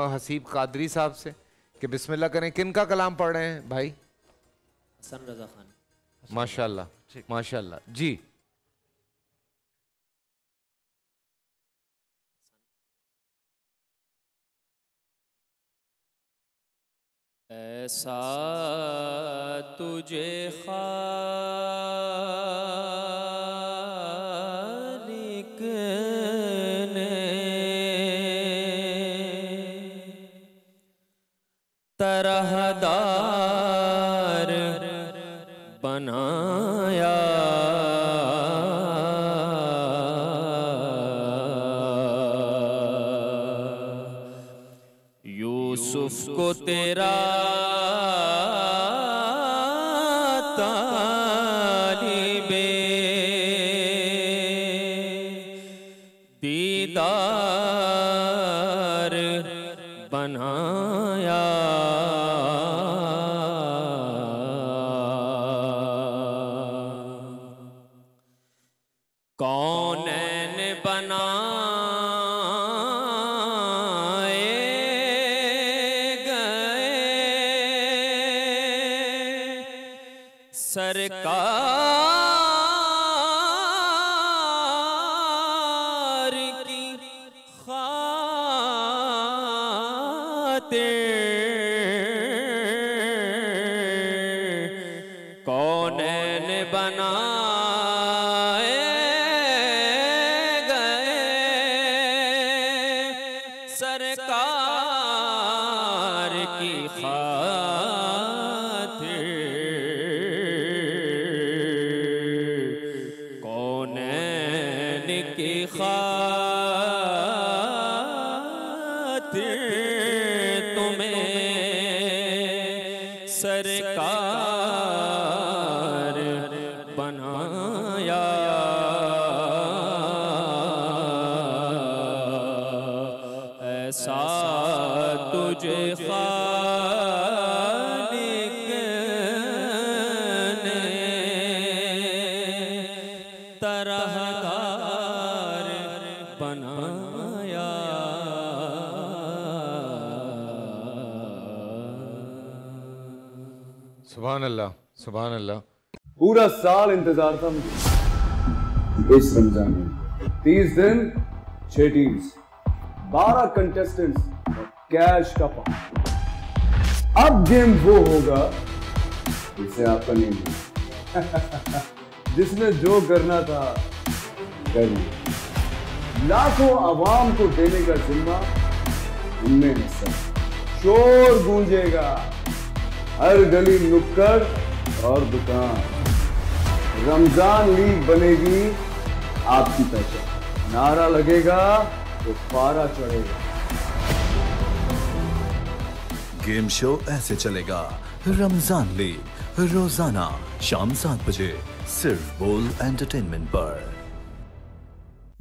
हसीब कादरी साहब से कि बिस्मिल्लाह करें। किनका कलाम पढ़ रहे हैं भाई? हसन रज़ा खान, माशाल्लाह माशाल्लाह जी। ऐसा तुझे खालिक ने तरहदार बनाया, यूसुफ को तेरा तालिबे दीदार बनाया, कौनैन बना सरकार की खातिर, कौनैन बनाए गए सरकार की खातिर, की खातिर तुम्हें सरकार बनाया। ऐसा तुझे खालिक ने तरहदार बनाया, सुभान अल्लाह सुभान अल्लाह। पूरा साल इंतजार था मुझे इस रमजान में। 30 दिन, 6 टीम्स, 12 कंटेस्टेंट्स, कैश का पाउंड। अब गेम वो होगा जिसे आपका नेम जिसने जो करना था कर लिया। लाखों आवाम को देने का जिम्मा उनमें हिस्सा। शोर गूंजेगा हर गली नुक्कड़ और दुकान। रमजान लीग बनेगी आपकी पहचान। नारा लगेगा तो पारा चढ़ेगा। गेम शो ऐसे चलेगा। रमजान लीग रोजाना शाम 7 बजे सिर्फ बोल एंटरटेनमेंट पर।